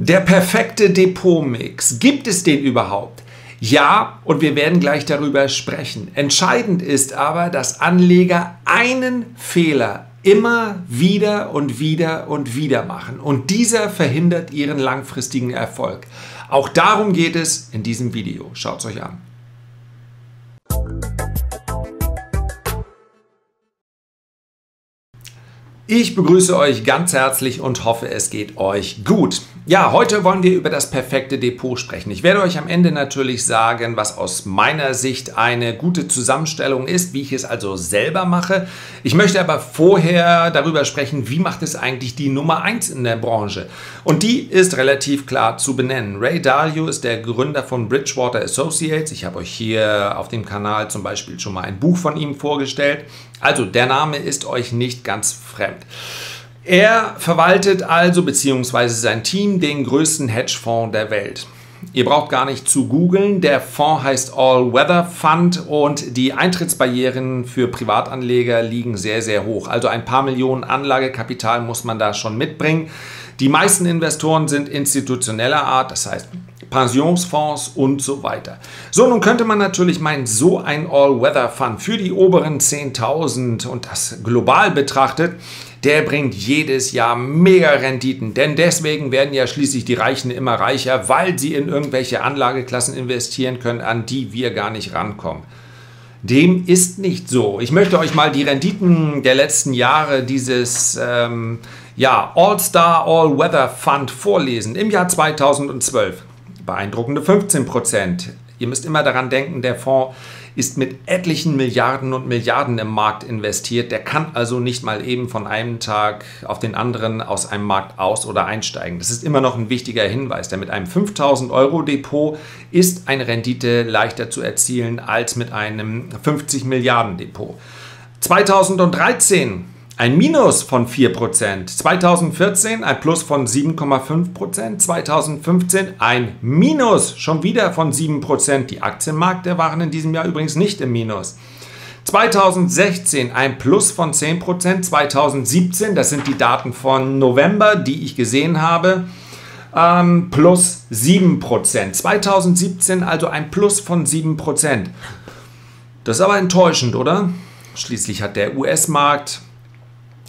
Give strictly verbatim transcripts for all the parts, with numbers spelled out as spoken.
Der perfekte Depotmix. Gibt es den überhaupt? Ja, und wir werden gleich darüber sprechen. Entscheidend ist aber, dass Anleger einen Fehler immer wieder und wieder und wieder machen. Und dieser verhindert ihren langfristigen Erfolg. Auch darum geht es in diesem Video. Schaut es euch an. Ich begrüße euch ganz herzlich und hoffe, es geht euch gut. Ja, heute wollen wir über das perfekte Depot sprechen. Ich werde euch am Ende natürlich sagen, was aus meiner Sicht eine gute Zusammenstellung ist, wie ich es also selber mache. Ich möchte aber vorher darüber sprechen, wie macht es eigentlich die Nummer eins in der Branche? Und die ist relativ klar zu benennen. Ray Dalio ist der Gründer von Bridgewater Associates. Ich habe euch hier auf dem Kanal zum Beispiel schon mal ein Buch von ihm vorgestellt. Also der Name ist euch nicht ganz fremd. Er verwaltet also bzw. sein Team den größten Hedgefonds der Welt. Ihr braucht gar nicht zu googeln, der Fonds heißt All Weather Fund und die Eintrittsbarrieren für Privatanleger liegen sehr, sehr hoch. Also ein paar Millionen Anlagekapital muss man da schon mitbringen. Die meisten Investoren sind institutioneller Art, das heißt Pensionsfonds und so weiter. So, nun könnte man natürlich meinen, so ein All-Weather-Fund für die oberen zehntausend und das global betrachtet, der bringt jedes Jahr mega Renditen, denn deswegen werden ja schließlich die Reichen immer reicher, weil sie in irgendwelche Anlageklassen investieren können, an die wir gar nicht rankommen. Dem ist nicht so. Ich möchte euch mal die Renditen der letzten Jahre dieses ähm, ja, All-Star All-Weather-Fund vorlesen. Im Jahr zweitausendzwölf. Beeindruckende fünfzehn Prozent. Ihr müsst immer daran denken, der Fonds ist mit etlichen Milliarden und Milliarden im Markt investiert. Der kann also nicht mal eben von einem Tag auf den anderen aus einem Markt aus- oder einsteigen. Das ist immer noch ein wichtiger Hinweis, denn mit einem fünftausend Euro Depot ist eine Rendite leichter zu erzielen als mit einem fünfzig Milliarden Depot. zweitausenddreizehn ein Minus von vier Prozent, zweitausendvierzehn ein Plus von sieben Komma fünf Prozent, zweitausendfünfzehn ein Minus schon wieder von sieben Prozent. Die Aktienmärkte waren in diesem Jahr übrigens nicht im Minus. zweitausendsechzehn ein Plus von zehn Prozent, zweitausendsiebzehn, das sind die Daten von November, die ich gesehen habe, ähm, plus sieben Prozent. zweitausendsiebzehn also ein Plus von sieben Prozent. Das ist aber enttäuschend, oder? Schließlich hat der U S-Markt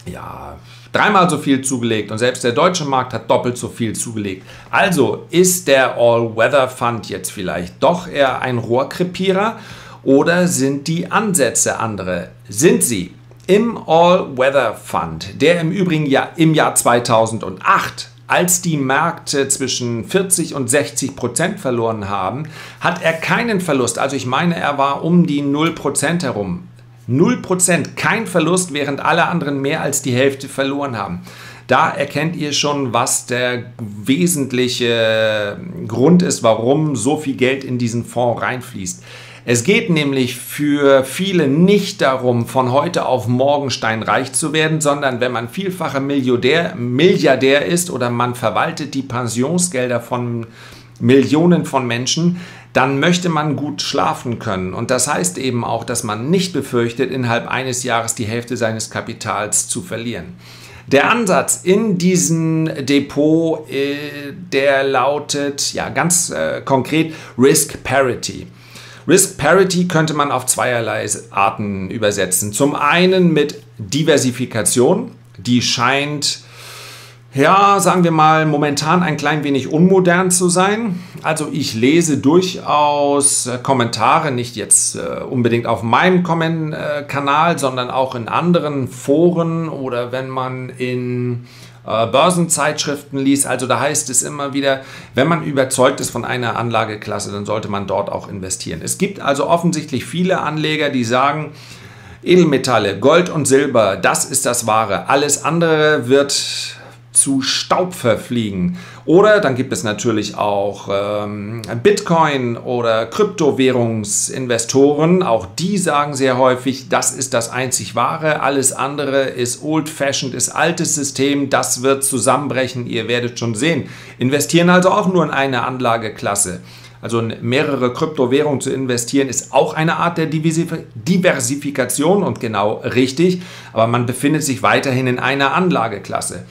ja, dreimal so viel zugelegt und selbst der deutsche Markt hat doppelt so viel zugelegt. Also ist der All-Weather-Fund jetzt vielleicht doch eher ein Rohrkrepierer oder sind die Ansätze andere? Sind sie im All-Weather-Fund, der im Übrigen ja im Jahr zweitausendacht, als die Märkte zwischen vierzig und sechzig Prozent verloren haben, hat er keinen Verlust. Also ich meine, er war um die null Prozent herum. null Prozent, kein Verlust, während alle anderen mehr als die Hälfte verloren haben. Da erkennt ihr schon, was der wesentliche Grund ist, warum so viel Geld in diesen Fonds reinfließt. Es geht nämlich für viele nicht darum, von heute auf morgen steinreich zu werden, sondern wenn man vielfacher Milliardär, Milliardär ist oder man verwaltet die Pensionsgelder von Millionen von Menschen, dann möchte man gut schlafen können. Und das heißt eben auch, dass man nicht befürchtet, innerhalb eines Jahres die Hälfte seines Kapitals zu verlieren. Der Ansatz in diesem Depot, der lautet ja ganz konkret Risk Parity. Risk Parity könnte man auf zweierlei Arten übersetzen. Zum einen mit Diversifikation, die scheint ja, sagen wir mal, momentan ein klein wenig unmodern zu sein. Also ich lese durchaus Kommentare, nicht jetzt unbedingt auf meinem Kanal, sondern auch in anderen Foren oder wenn man in Börsenzeitschriften liest. Also da heißt es immer wieder, wenn man überzeugt ist von einer Anlageklasse, dann sollte man dort auch investieren. Es gibt also offensichtlich viele Anleger, die sagen, Edelmetalle, Gold und Silber, das ist das Wahre. Alles andere wird zu Staub verfliegen. Oder dann gibt es natürlich auch ähm, Bitcoin oder Kryptowährungsinvestoren. Auch die sagen sehr häufig, das ist das einzig Wahre. Alles andere ist old-fashioned, ist altes System. Das wird zusammenbrechen. Ihr werdet schon sehen. Investieren also auch nur in eine Anlageklasse. Also in mehrere Kryptowährungen zu investieren, ist auch eine Art der Diversifikation und genau richtig. Aber man befindet sich weiterhin in einer Anlageklasse.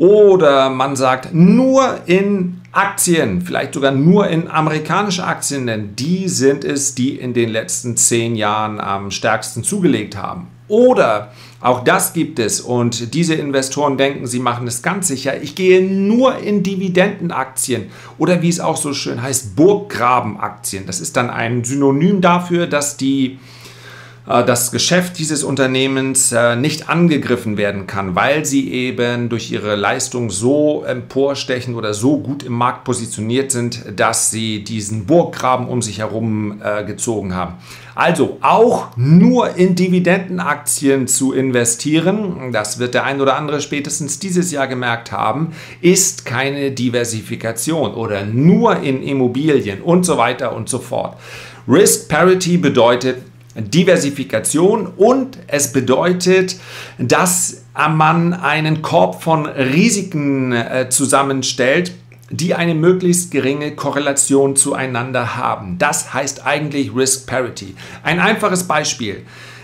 Oder man sagt, nur in Aktien, vielleicht sogar nur in amerikanische Aktien, denn die sind es, die in den letzten zehn Jahren am stärksten zugelegt haben. Oder auch das gibt es und diese Investoren denken, sie machen es ganz sicher. Ich gehe nur in Dividendenaktien oder wie es auch so schön heißt, Burggrabenaktien. Das ist dann ein Synonym dafür, dass die, äh, das Geschäft dieses Unternehmens äh, nicht angegriffen werden kann, weil sie eben durch ihre Leistung so emporstechen oder so gut im Markt positioniert sind, dass sie diesen Burggraben um sich herum äh, gezogen haben. Also auch nur in Dividendenaktien zu investieren, das wird der ein oder andere spätestens dieses Jahr gemerkt haben, ist keine Diversifikation oder nur in Immobilien und so weiter und so fort. Risk Parity bedeutet Diversifikation und es bedeutet, dass man einen Korb von Risiken äh, zusammenstellt, die eine möglichst geringe Korrelation zueinander haben. Das heißt eigentlich Risk Parity. Ein einfaches Beispiel.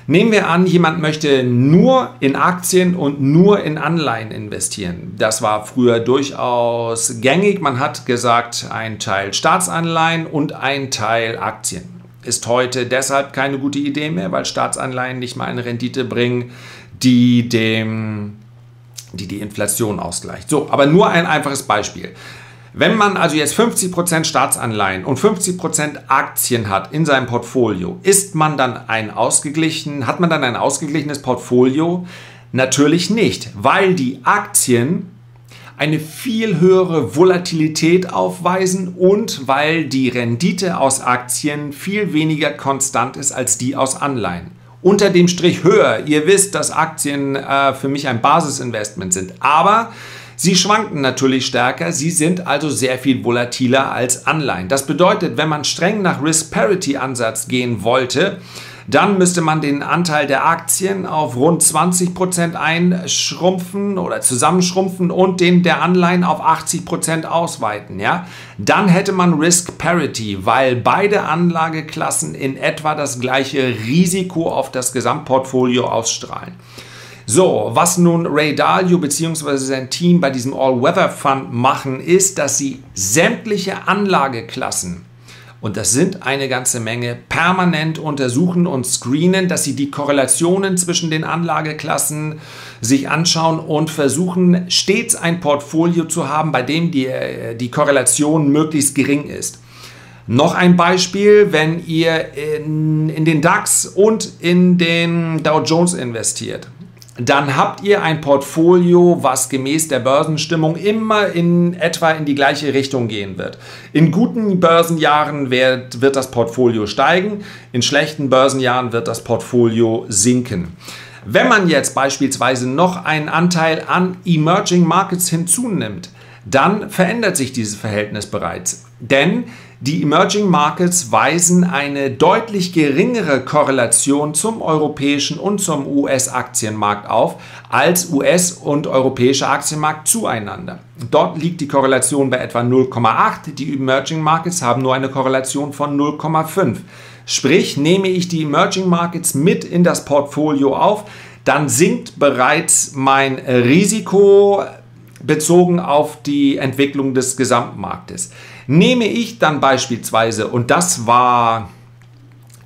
Nehmen wir an, jemand möchte nur in Aktien und nur in Anleihen investieren. Das war früher durchaus gängig. Man hat gesagt, ein Teil Staatsanleihen und ein Teil Aktien. Ist heute deshalb keine gute Idee mehr, weil Staatsanleihen nicht mal eine Rendite bringen, die dem, die, die Inflation ausgleicht. So, aber nur ein einfaches Beispiel. Wenn man also jetzt fünfzig Prozent Staatsanleihen und fünfzig Prozent Aktien hat in seinem Portfolio, ist man dann ein ausgeglichen, hat man dann ein ausgeglichenes Portfolio? Natürlich nicht, weil die Aktien eine viel höhere Volatilität aufweisen und weil die Rendite aus Aktien viel weniger konstant ist als die aus Anleihen. Unter dem Strich höher. Ihr wisst, dass Aktien äh, für mich ein Basisinvestment sind, aber sie schwanken natürlich stärker, sie sind also sehr viel volatiler als Anleihen. Das bedeutet, wenn man streng nach Risk-Parity-Ansatz gehen wollte, dann müsste man den Anteil der Aktien auf rund zwanzig Prozent einschrumpfen oder zusammenschrumpfen und den der Anleihen auf achtzig Prozent ausweiten. Ja? Dann hätte man Risk Parity, weil beide Anlageklassen in etwa das gleiche Risiko auf das Gesamtportfolio ausstrahlen. So, was nun Ray Dalio bzw. sein Team bei diesem All Weather Fund machen, ist, dass sie sämtliche Anlageklassen, und das sind eine ganze Menge, permanent untersuchen und screenen, dass sie die Korrelationen zwischen den Anlageklassen sich anschauen und versuchen, stets ein Portfolio zu haben, bei dem die, die Korrelation möglichst gering ist. Noch ein Beispiel, wenn ihr in, in den DAX und in den Dow Jones investiert, dann habt ihr ein Portfolio, was gemäß der Börsenstimmung immer in etwa in die gleiche Richtung gehen wird. In guten Börsenjahren wird, wird das Portfolio steigen, in schlechten Börsenjahren wird das Portfolio sinken. Wenn man jetzt beispielsweise noch einen Anteil an Emerging Markets hinzunimmt, dann verändert sich dieses Verhältnis bereits. Denn die Emerging Markets weisen eine deutlich geringere Korrelation zum europäischen und zum U S-Aktienmarkt auf als U S- und europäischer Aktienmarkt zueinander. Dort liegt die Korrelation bei etwa null Komma acht. Die Emerging Markets haben nur eine Korrelation von null Komma fünf. Sprich, nehme ich die Emerging Markets mit in das Portfolio auf, dann sinkt bereits mein Risiko bezogen auf die Entwicklung des Gesamtmarktes. Nehme ich dann beispielsweise, und das war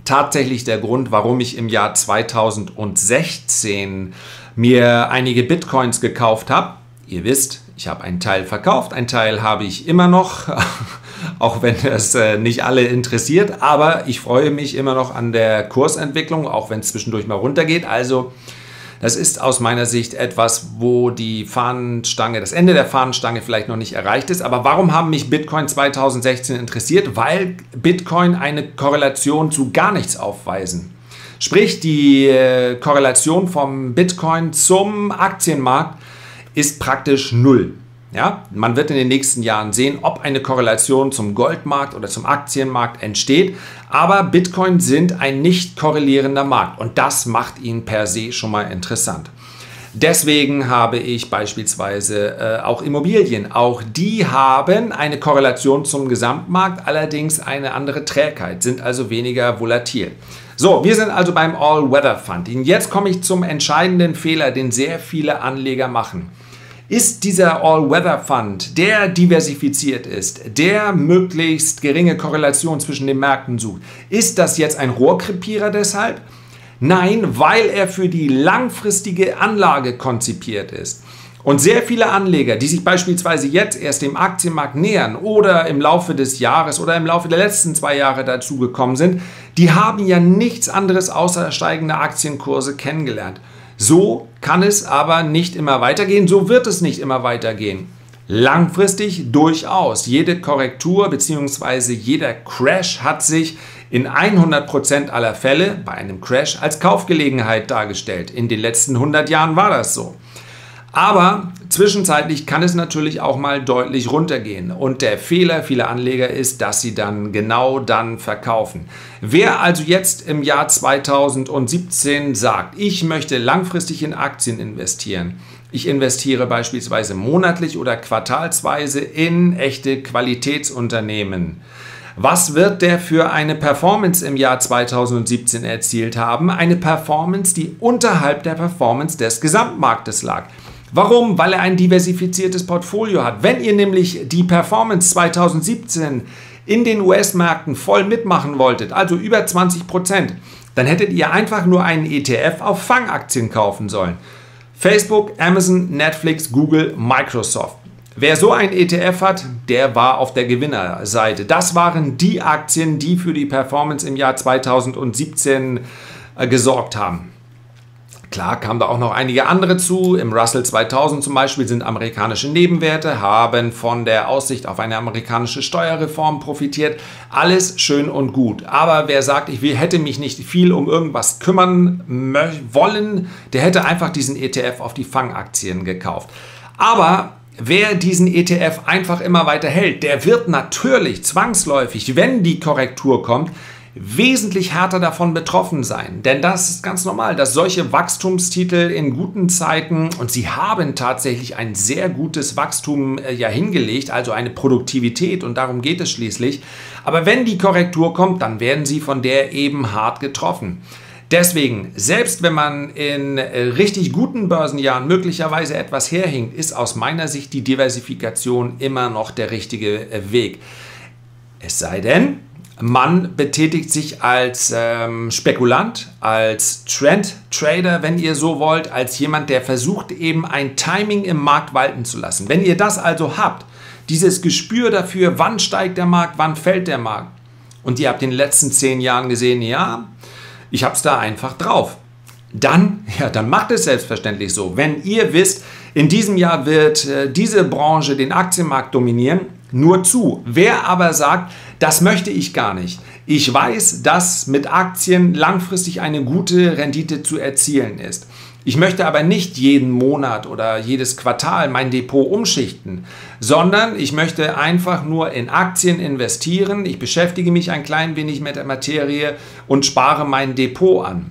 tatsächlich der Grund, warum ich im Jahr zweitausendsechzehn mir einige Bitcoins gekauft habe. Ihr wisst, ich habe einen Teil verkauft, einen Teil habe ich immer noch, auch wenn es nicht alle interessiert, aber ich freue mich immer noch an der Kursentwicklung, auch wenn es zwischendurch mal runtergeht. Also das ist aus meiner Sicht etwas, wo die Fahnenstange, das Ende der Fahnenstange vielleicht noch nicht erreicht ist. Aber warum haben mich Bitcoin zweitausendsechzehn interessiert? Weil Bitcoin eine Korrelation zu gar nichts aufweisen. Sprich, die Korrelation vom Bitcoin zum Aktienmarkt ist praktisch null. Ja? Man wird in den nächsten Jahren sehen, ob eine Korrelation zum Goldmarkt oder zum Aktienmarkt entsteht. Aber Bitcoin sind ein nicht korrelierender Markt und das macht ihn per se schon mal interessant. Deswegen habe ich beispielsweise äh, auch Immobilien. Auch die haben eine Korrelation zum Gesamtmarkt, allerdings eine andere Trägheit, sind also weniger volatil. So, wir sind also beim All Weather Fund. Und jetzt komme ich zum entscheidenden Fehler, den sehr viele Anleger machen. ist dieser All-Weather-Fund, der diversifiziert ist, der möglichst geringe Korrelation zwischen den Märkten sucht, ist das jetzt ein Rohrkrepierer deshalb? Nein, weil er für die langfristige Anlage konzipiert ist. Und sehr viele Anleger, die sich beispielsweise jetzt erst dem Aktienmarkt nähern oder im Laufe des Jahres oder im Laufe der letzten zwei Jahre dazu gekommen sind, die haben ja nichts anderes außer steigende Aktienkurse kennengelernt. So kann es aber nicht immer weitergehen, so wird es nicht immer weitergehen. Langfristig durchaus. Jede Korrektur bzw. jeder Crash hat sich in hundert Prozent aller Fälle bei einem Crash als Kaufgelegenheit dargestellt. In den letzten hundert Jahren war das so. Aber zwischenzeitlich kann es natürlich auch mal deutlich runtergehen. Und der Fehler vieler Anleger ist, dass sie dann genau dann verkaufen. Wer also jetzt im Jahr zweitausendsiebzehn sagt, ich möchte langfristig in Aktien investieren, ich investiere beispielsweise monatlich oder quartalsweise in echte Qualitätsunternehmen, was wird der für eine Performance im Jahr zweitausendsiebzehn erzielt haben? Eine Performance, die unterhalb der Performance des Gesamtmarktes lag. Warum? Weil er ein diversifiziertes Portfolio hat. Wenn ihr nämlich die Performance zweitausendsiebzehn in den U S-Märkten voll mitmachen wolltet, also über zwanzig Prozent, dann hättet ihr einfach nur einen E T F auf FANG-Aktien kaufen sollen. Facebook, Amazon, Netflix, Google, Microsoft. Wer so ein E T F hat, der war auf der Gewinnerseite. Das waren die Aktien, die für die Performance im Jahr zweitausendsiebzehn äh, gesorgt haben. Klar kamen da auch noch einige andere zu. Im Russell zweitausend zum Beispiel sind amerikanische Nebenwerte, haben von der Aussicht auf eine amerikanische Steuerreform profitiert. Alles schön und gut. Aber wer sagt, ich hätte mich nicht viel um irgendwas kümmern wollen, der hätte einfach diesen E T F auf die FANG-Aktien gekauft. Aber wer diesen E T F einfach immer weiter hält, der wird natürlich zwangsläufig, wenn die Korrektur kommt, wesentlich härter davon betroffen sein. Denn das ist ganz normal, dass solche Wachstumstitel in guten Zeiten, und sie haben tatsächlich ein sehr gutes Wachstum äh, ja hingelegt, also eine Produktivität, und darum geht es schließlich. Aber wenn die Korrektur kommt, dann werden sie von der eben hart getroffen. Deswegen, selbst wenn man in richtig guten Börsenjahren möglicherweise etwas herhinkt, ist aus meiner Sicht die Diversifikation immer noch der richtige Weg. Es sei denn, man betätigt sich als ähm, Spekulant, als Trend-Trader, wenn ihr so wollt, als jemand, der versucht, eben ein Timing im Markt walten zu lassen. Wenn ihr das also habt, dieses Gespür dafür, wann steigt der Markt, wann fällt der Markt, und ihr habt in den letzten zehn Jahren gesehen, ja, ich habe es da einfach drauf, dann, ja, dann macht es selbstverständlich so. Wenn ihr wisst, in diesem Jahr wird äh, diese Branche den Aktienmarkt dominieren, nur zu. Wer aber sagt, das möchte ich gar nicht, ich weiß, dass mit Aktien langfristig eine gute Rendite zu erzielen ist, ich möchte aber nicht jeden Monat oder jedes Quartal mein Depot umschichten, sondern ich möchte einfach nur in Aktien investieren, ich beschäftige mich ein klein wenig mit der Materie und spare mein Depot an.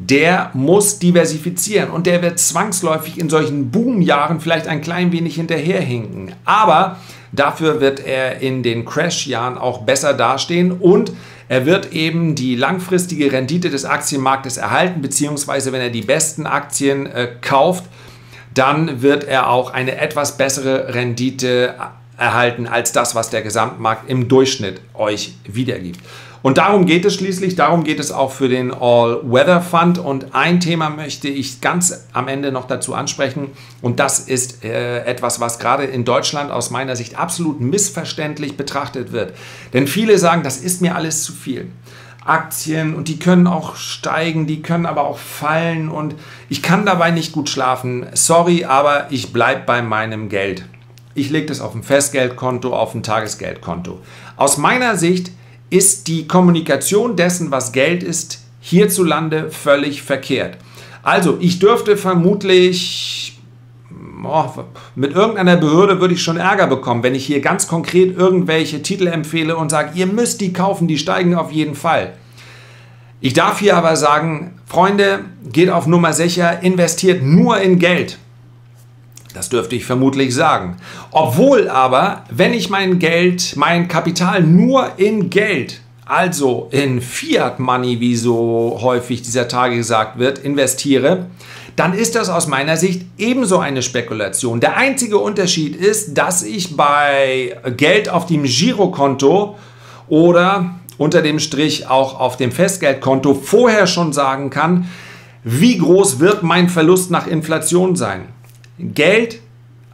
Der muss diversifizieren und der wird zwangsläufig in solchen Boomjahren vielleicht ein klein wenig hinterherhinken. Aber dafür wird er in den Crashjahren auch besser dastehen und er wird eben die langfristige Rendite des Aktienmarktes erhalten, beziehungsweise wenn er die besten Aktien äh, kauft, dann wird er auch eine etwas bessere Rendite erhalten als das, was der Gesamtmarkt im Durchschnitt euch wiedergibt. Und darum geht es schließlich, darum geht es auch für den All-Weather-Fund. Und ein Thema möchte ich ganz am Ende noch dazu ansprechen. Und das ist äh, etwas, was gerade in Deutschland aus meiner Sicht absolut missverständlich betrachtet wird. Denn viele sagen, das ist mir alles zu viel. Aktien, und die können auch steigen, die können aber auch fallen. Und ich kann dabei nicht gut schlafen. Sorry, aber ich bleibe bei meinem Geld. Ich lege das auf ein Festgeldkonto, auf ein Tagesgeldkonto. Aus meiner Sicht ist die Kommunikation dessen, was Geld ist, hierzulande völlig verkehrt. Also, ich dürfte vermutlich, oh, mit irgendeiner Behörde würde ich schon Ärger bekommen, wenn ich hier ganz konkret irgendwelche Titel empfehle und sage, ihr müsst die kaufen, die steigen auf jeden Fall. Ich darf hier aber sagen, Freunde, geht auf Nummer sicher, investiert nur in Geld. Das dürfte ich vermutlich sagen. Obwohl aber, wenn ich mein Geld, mein Kapital nur in Geld, also in Fiat Money, wie so häufig dieser Tage gesagt wird, investiere, dann ist das aus meiner Sicht ebenso eine Spekulation. Der einzige Unterschied ist, dass ich bei Geld auf dem Girokonto oder unter dem Strich auch auf dem Festgeldkonto vorher schon sagen kann, wie groß wird mein Verlust nach Inflation sein. Geld,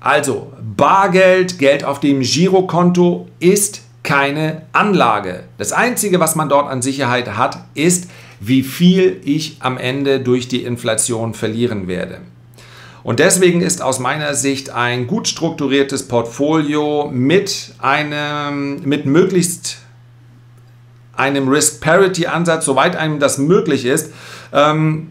also Bargeld, Geld auf dem Girokonto ist keine Anlage. Das Einzige, was man dort an Sicherheit hat, ist, wie viel ich am Ende durch die Inflation verlieren werde. Und deswegen ist aus meiner Sicht ein gut strukturiertes Portfolio mit einem, mit möglichst einem Risk Parity Ansatz, soweit einem das möglich ist, ähm,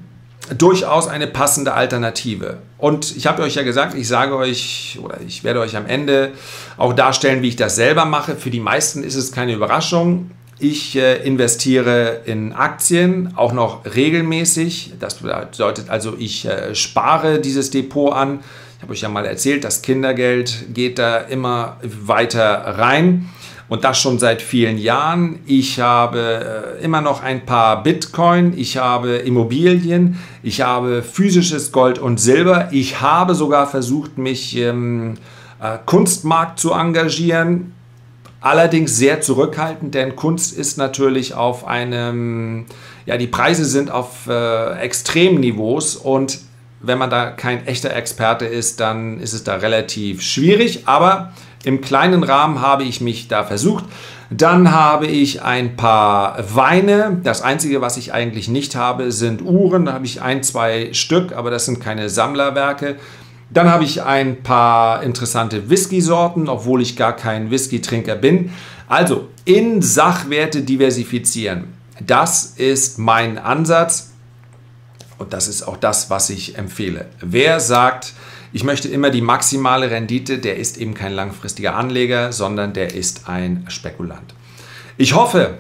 durchaus eine passende Alternative. Und ich habe euch ja gesagt, ich sage euch oder ich werde euch am Ende auch darstellen, wie ich das selber mache. Für die meisten ist es keine Überraschung. Ich äh, investiere in Aktien, auch noch regelmäßig. Das bedeutet also, ich äh, spare dieses Depot an. Ich habe euch ja mal erzählt, das Kindergeld geht da immer weiter rein. Und das schon seit vielen Jahren. Ich habe immer noch ein paar Bitcoin, ich habe Immobilien, ich habe physisches Gold und Silber. Ich habe sogar versucht, mich im Kunstmarkt zu engagieren. Allerdings sehr zurückhaltend, denn Kunst ist natürlich auf einem, ja, die Preise sind auf äh, Extremniveaus und wenn man da kein echter Experte ist, dann ist es da relativ schwierig, aber im kleinen Rahmen habe ich mich da versucht. Dann habe ich ein paar Weine. Das Einzige, was ich eigentlich nicht habe, sind Uhren. Da habe ich ein, zwei Stück, aber das sind keine Sammlerwerke. Dann habe ich ein paar interessante Whisky-Sorten, obwohl ich gar kein Whisky-Trinker bin. Also in Sachwerte diversifizieren. Das ist mein Ansatz und das ist auch das, was ich empfehle. Wer sagt, ich möchte immer die maximale Rendite, der ist eben kein langfristiger Anleger, sondern der ist ein Spekulant. Ich hoffe,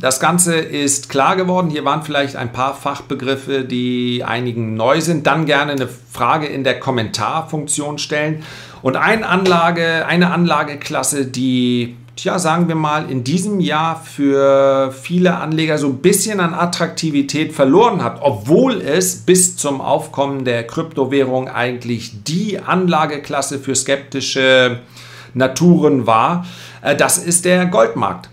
das Ganze ist klar geworden. Hier waren vielleicht ein paar Fachbegriffe, die einigen neu sind. Dann gerne eine Frage in der Kommentarfunktion stellen. Und eine Anlage, eine Anlageklasse, die, tja, sagen wir mal, in diesem Jahr für viele Anleger so ein bisschen an Attraktivität verloren hat, obwohl es bis zum Aufkommen der Kryptowährung eigentlich die Anlageklasse für skeptische Naturen war, das ist der Goldmarkt.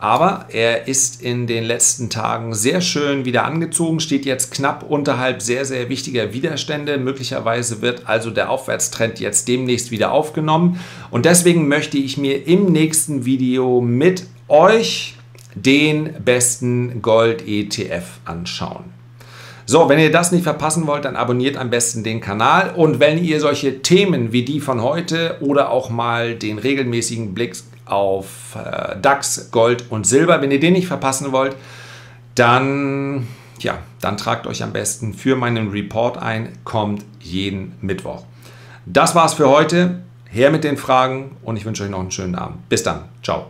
Aber er ist in den letzten Tagen sehr schön wieder angezogen, steht jetzt knapp unterhalb sehr, sehr wichtiger Widerstände. Möglicherweise wird also der Aufwärtstrend jetzt demnächst wieder aufgenommen. Und deswegen möchte ich mir im nächsten Video mit euch den besten Gold-E T F anschauen. So, wenn ihr das nicht verpassen wollt, dann abonniert am besten den Kanal. Und wenn ihr solche Themen wie die von heute oder auch mal den regelmäßigen Blick auf DAX, Gold und Silber, wenn ihr den nicht verpassen wollt, dann, ja, dann tragt euch am besten für meinen Report ein, kommt jeden Mittwoch. Das war's für heute, her mit den Fragen und ich wünsche euch noch einen schönen Abend. Bis dann, ciao.